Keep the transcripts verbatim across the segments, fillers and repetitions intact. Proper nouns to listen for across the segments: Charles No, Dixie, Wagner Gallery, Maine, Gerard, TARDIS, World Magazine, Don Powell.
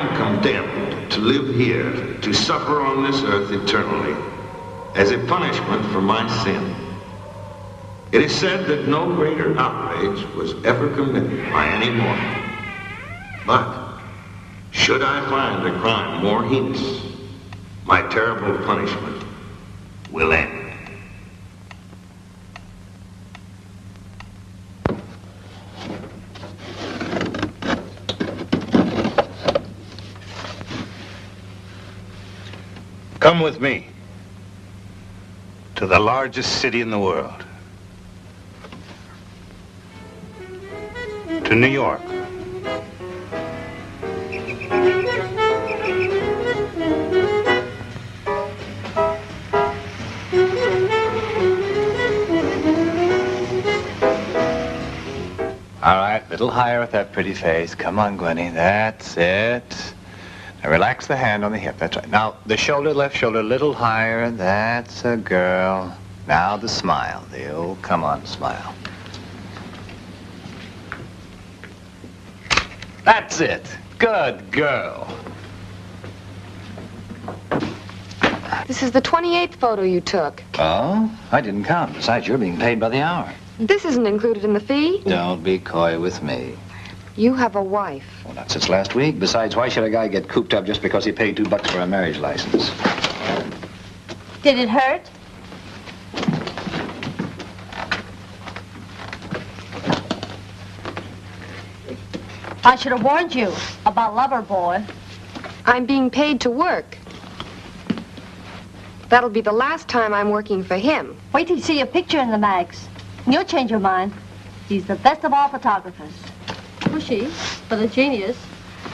am condemned to live here, to suffer on this earth eternally, as a punishment for my sin. It is said that no greater outrage was ever committed by any mortal. But should I find a crime more heinous, my terrible punishment will end. Come with me to the largest city in the world, to New York. All right, a little higher with that pretty face. Come on, Gwenny. That's it. Now relax the hand on the hip. That's right. Now the shoulder, left shoulder, a little higher. That's a girl. Now the smile. The old come on smile. That's it. Good girl. This is the twenty-eighth photo you took. Oh? I didn't count. Besides, you're being paid by the hour. This isn't included in the fee. Don't be coy with me. You have a wife. Well, not since last week. Besides, why should a guy get cooped up just because he paid two bucks for a marriage license? Did it hurt? I should have warned you about Lover Boy. I'm being paid to work. That'll be the last time I'm working for him. Wait till you see your picture in the mags. And you'll change your mind. He's the best of all photographers. Pushy, but a genius.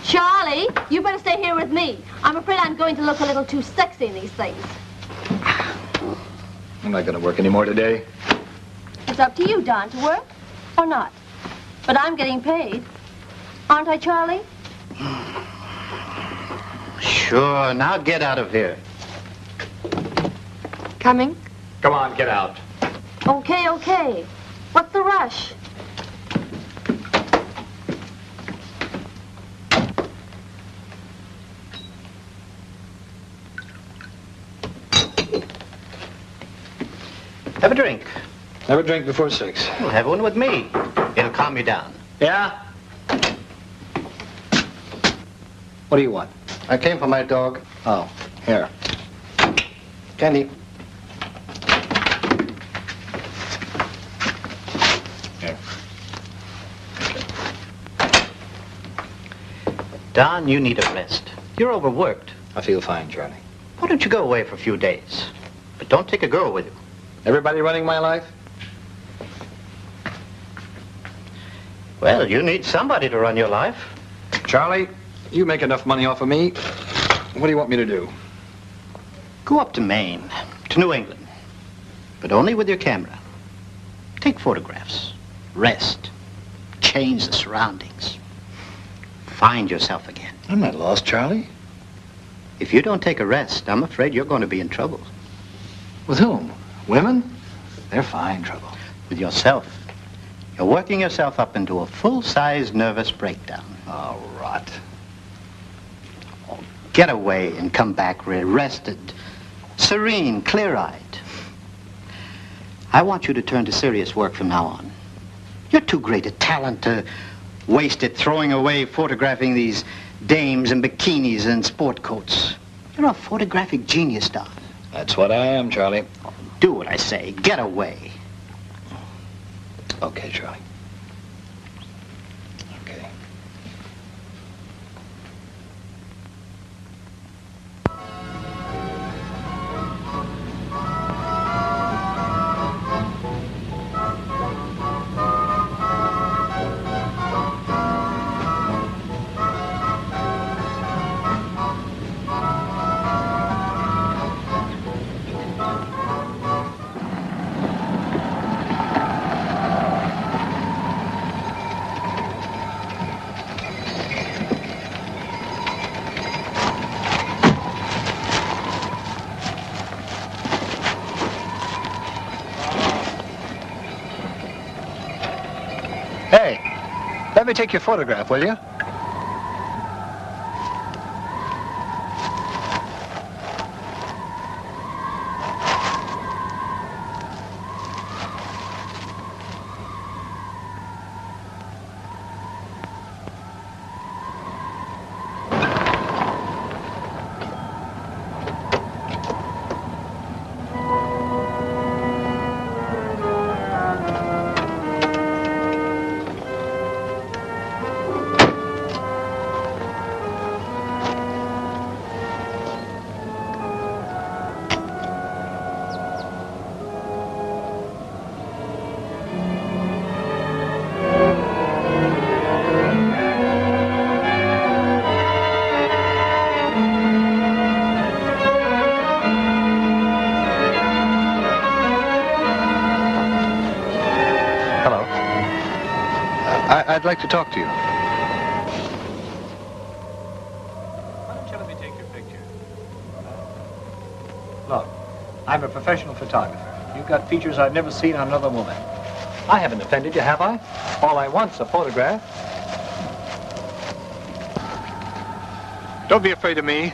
Charlie, you better stay here with me. I'm afraid I'm going to look a little too sexy in these things. I'm not going to work anymore today. It's up to you, Don, to work or not. But I'm getting paid. Aren't I, Charlie? Sure. Now get out of here. Coming? Come on, get out. Okay, okay. What's the rush? Have a drink. Never drink before six. Well, have one with me. It'll calm you down. Yeah? What do you want? I came for my dog. Oh, here. Candy. Here. Don, you need a rest. You're overworked. I feel fine, Charlie. Why don't you go away for a few days? But don't take a girl with you. Everybody running my life? Well, you need somebody to run your life. Charlie? You make enough money off of me. What do you want me to do? Go up to Maine, to New England, but only with your camera. Take photographs, rest, change the surroundings. Find yourself again. I'm not lost, Charlie. If you don't take a rest, I'm afraid you're going to be in trouble. With whom? Women? They're fine trouble. With yourself. You're working yourself up into a full-size nervous breakdown. Oh, rot. Get away and come back rested, serene, clear-eyed. I want you to turn to serious work from now on. You're too great a talent to waste it throwing away photographing these dames in bikinis and sport coats. You're a photographic genius, Don. That's what I am, Charlie. Do what I say. Get away. Okay, Charlie. Let me take your photograph, will you? I'd like to talk to you. Why don't you let me take your picture? Look, I'm a professional photographer. You've got features I've never seen on another woman. I haven't offended you, have I? All I want's a photograph. Don't be afraid of me.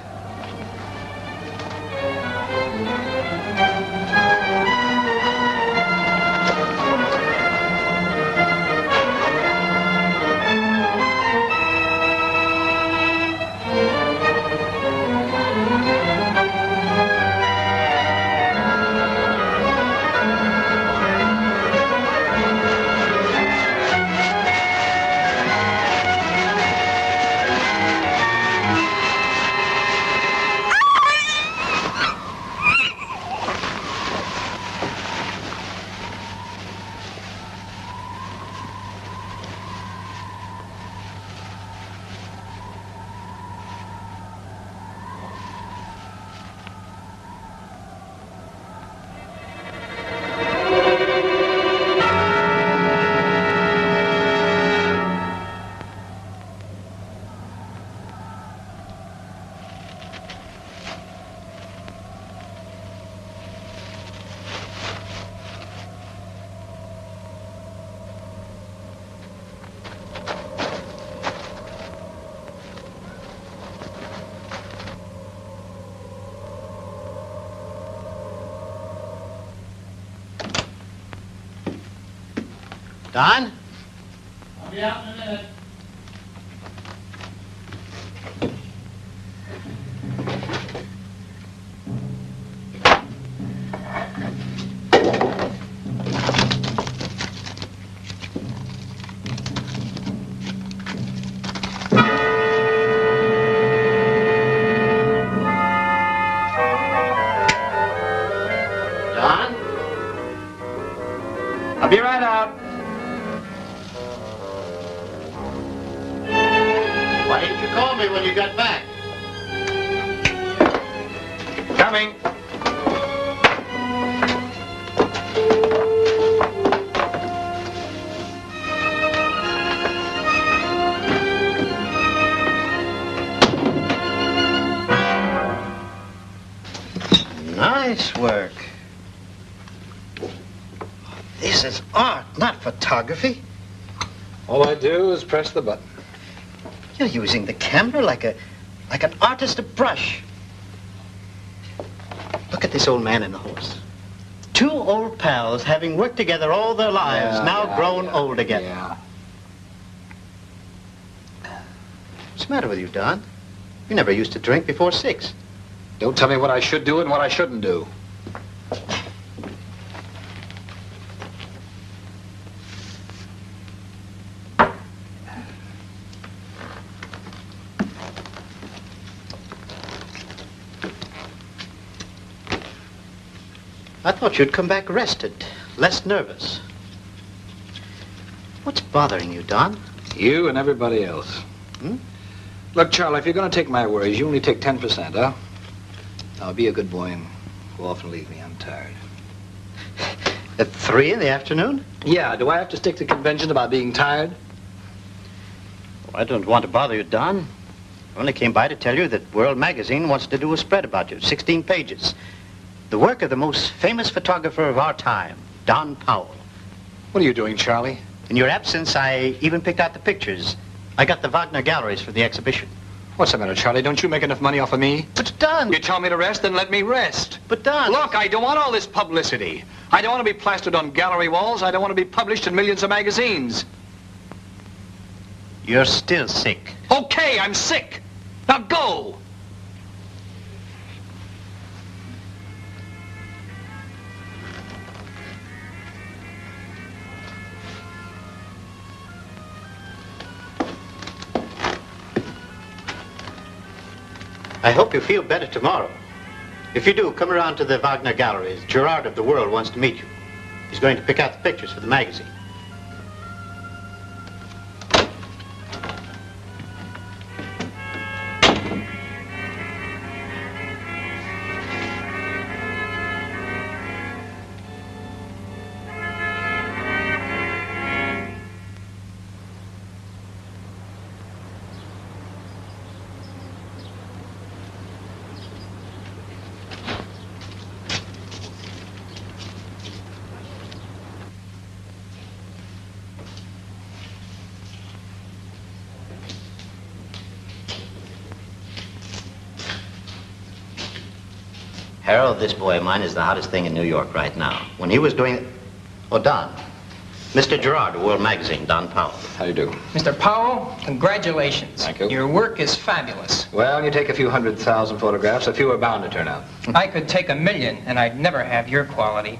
Don? I'll be out in a minute. Don? I'll be right out. Call me when you get back. Coming. Nice work. This is art, not photography. All I do is press the button. You're using the camera like a, like an artist a brush. Look at this old man and the horse. Two old pals having worked together all their lives, yeah, now yeah, grown yeah, old together. Yeah. What's the matter with you, Don? You never used to drink before six. Don't tell me what I should do and what I shouldn't do. I thought you'd come back rested, less nervous. What's bothering you, Don? You and everybody else. Hmm? Look, Charlie, if you're going to take my worries, you only take ten percent, huh? Now, be a good boy and go off and leave me. I'm tired. At three in the afternoon? Yeah, do I have to stick to convention about being tired? Oh, I don't want to bother you, Don. I only came by to tell you that World Magazine wants to do a spread about you, sixteen pages. The work of the most famous photographer of our time, Don Powell. What are you doing, Charlie? In your absence, I even picked out the pictures. I got the Wagner galleries for the exhibition. What's the matter, Charlie? Don't you make enough money off of me? But Don... You tell me to rest, then let me rest. But Don... Look, I don't want all this publicity. I don't want to be plastered on gallery walls. I don't want to be published in millions of magazines. You're still sick. Okay, I'm sick. Now go! I hope you feel better tomorrow. If you do, come around to the Wagner Galleries. Gerard of the World wants to meet you. He's going to pick out the pictures for the magazine. Harold, this boy of mine, is the hottest thing in New York right now. When he was doing... Oh, Don. Mister Gerard of World Magazine, Don Powell. How do you do? Mister Powell, congratulations. Thank you. Your work is fabulous. Well, you take a few hundred thousand photographs, a few are bound to turn out. I could take a million, and I'd never have your quality.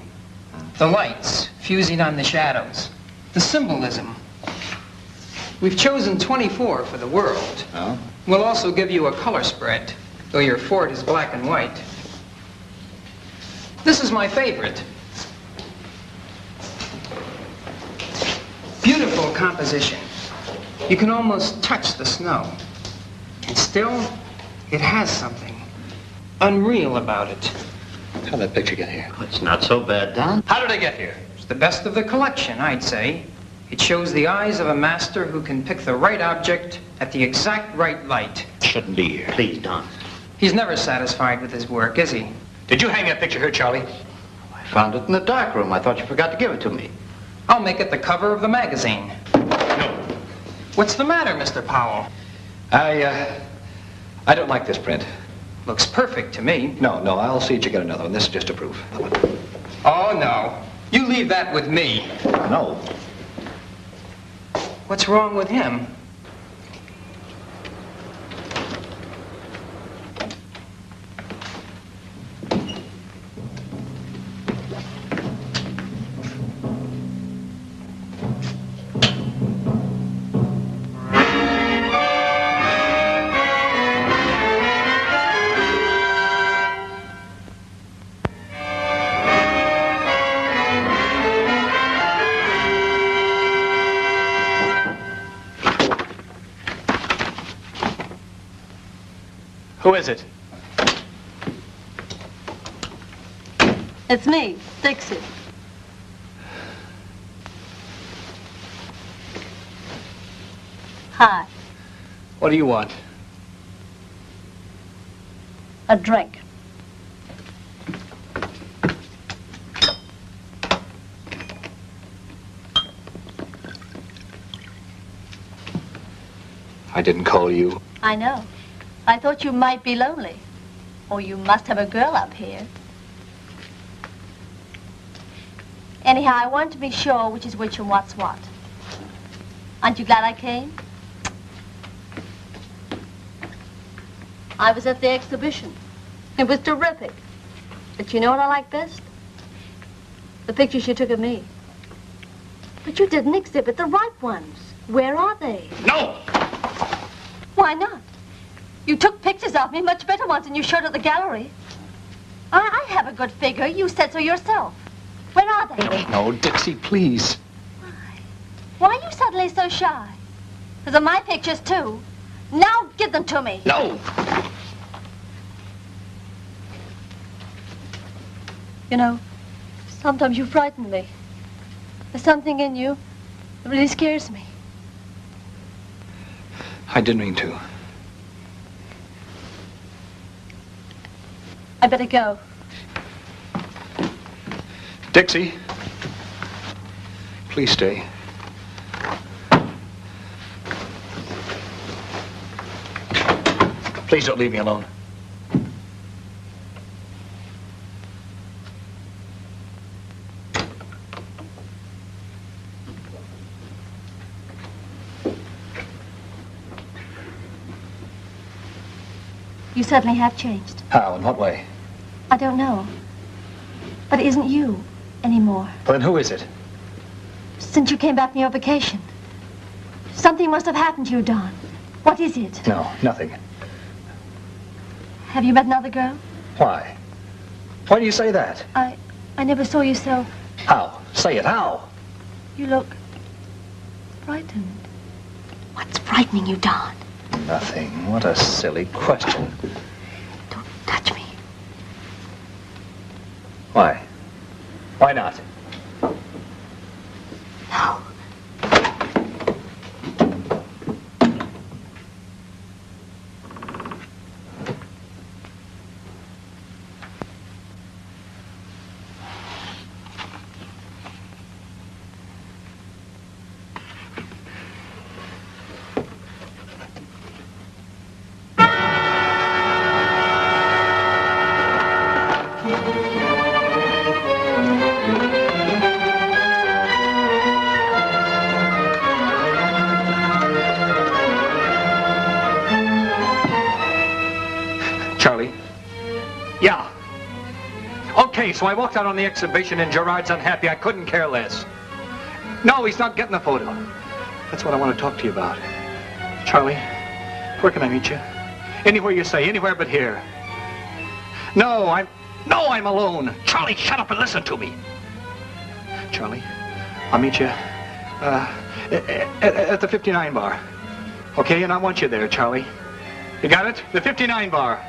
The lights, fusing on the shadows. The symbolism. We've chosen twenty-four for the world. Oh? We'll also give you a color spread, though your Ford is black and white. This is my favorite. Beautiful composition. You can almost touch the snow. And still, it has something unreal about it. How did that picture get here? Oh, it's not so bad, Don. How did it get here? It's the best of the collection, I'd say. It shows the eyes of a master who can pick the right object at the exact right light. Shouldn't be here. Please, Don. He's never satisfied with his work, is he? Did you hang that picture here, Charlie? I found it in the dark room. I thought you forgot to give it to me. I'll make it the cover of the magazine. No. What's the matter, Mister Powell? I, uh, I don't like this print. Looks perfect to me. No, no, I'll see that you get another one. This is just a proof. Oh, no. You leave that with me. No. What's wrong with him? Who is it? It's me, Dixie. Hi. What do you want? A drink. I didn't call you. I know. I thought you might be lonely, or you must have a girl up here. Anyhow, I wanted to be sure which is which and what's what. Aren't you glad I came? I was at the exhibition. It was terrific. But you know what I like best? The pictures you took of me. But you didn't exhibit the right ones. Where are they? No! Why not? You took pictures of me, much better ones than you showed at the gallery. I, I have a good figure. You said so yourself. Where are they? No, no, Dixie, please. Why? Why are you suddenly so shy? Those are my pictures, too. Now give them to me. No! You know, sometimes you frighten me. There's something in you that really scares me. I didn't mean to. I better go. Dixie, please stay. Please don't leave me alone. You suddenly have changed. How? In what way? I don't know. But it isn't you anymore. Well, then who is it? Since you came back from your vacation. Something must have happened to you, Don. What is it? No, nothing. Have you met another girl? Why? Why do you say that? I... I never saw you so... How? Say it, how? You look... frightened. What's frightening you, Don? Nothing. What a silly question. Touch me. Why? Why not? No. Charlie? Yeah. Okay, so I walked out on the exhibition and Gerard's unhappy. I couldn't care less. No, he's not getting the photo. That's what I want to talk to you about. Charlie, where can I meet you? Anywhere you say, anywhere but here. No, I'm... No, I'm alone. Charlie, shut up and listen to me. Charlie, I'll meet you uh, at, at the fifty-nine bar. Okay, and I want you there, Charlie. You got it? The fifty-nine bar.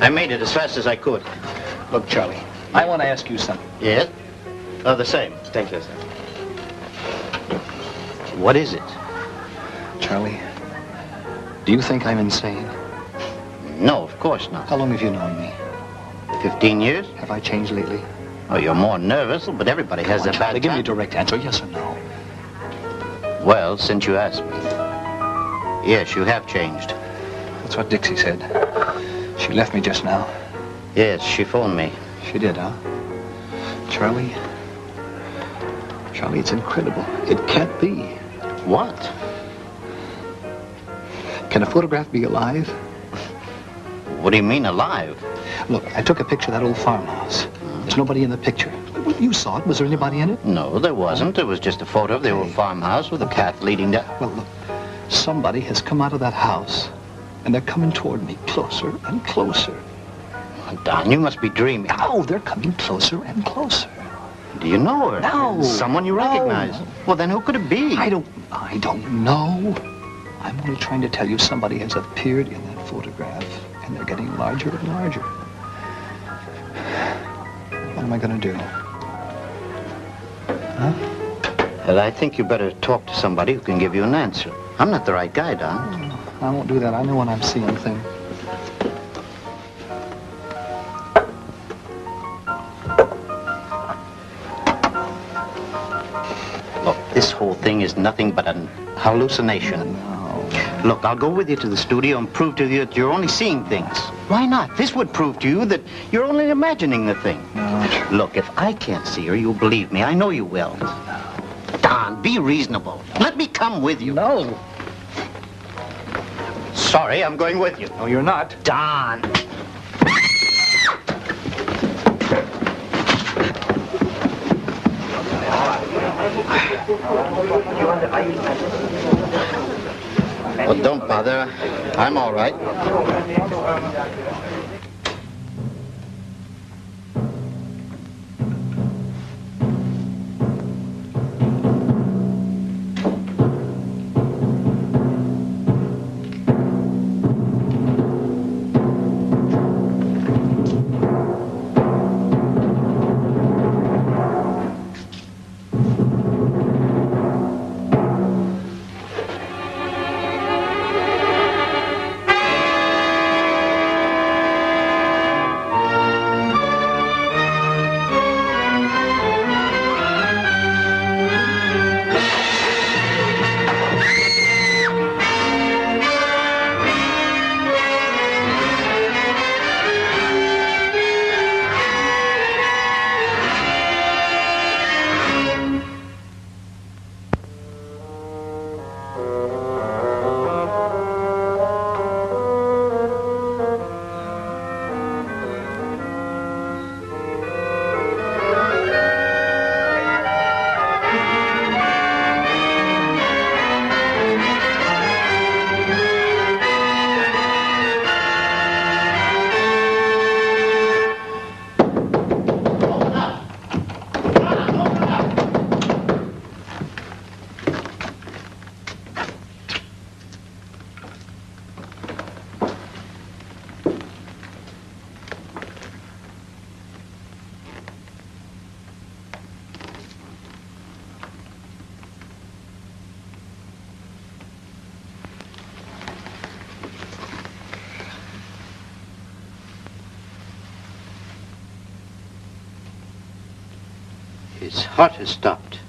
I made it as fast as I could. Look, Charlie, I want to ask you something. Yes? Oh, the same. Thank you, sir. What is it? Charlie, do you think I'm insane? No, of course not. How long have you known me? Fifteen years. Have I changed lately? Oh, you're more nervous, but everybody has their bad time. Give me a direct answer, yes or no. Well, since you asked me, yes, you have changed. That's what Dixie said. She left me just now. Yes, she phoned me. She did, huh? Charlie? Charlie, it's incredible. It can't be. What? Can a photograph be alive? What do you mean, alive? Look, I took a picture of that old farmhouse. Mm-hmm. There's nobody in the picture. You saw it. Was there anybody in it? No, there wasn't. It was just a photo of the okay. old farmhouse with a path leading down. Well, look, somebody has come out of that house. And they're coming toward me, closer and closer. Oh, Don, you must be dreaming. No, they're coming closer and closer. Do you know her? No. Someone you recognize? No. Well, then who could it be? I don't... I don't know. I'm only trying to tell you somebody has appeared in that photograph, and they're getting larger and larger. What am I going to do? Huh? Well, I think you better talk to somebody who can give you an answer. I'm not the right guy, Don. No. I won't do that. I know when I'm seeing things. Look, this whole thing is nothing but an hallucination. No. Look, I'll go with you to the studio and prove to you that you're only seeing things. Why not? This would prove to you that you're only imagining the thing. No. Look, if I can't see her, you'll believe me. I know you will. No. Don, be reasonable. Let me come with you. No. Sorry, I'm going with you. No, you're not. Don. Well, don't bother. I'm all right. His heart has stopped.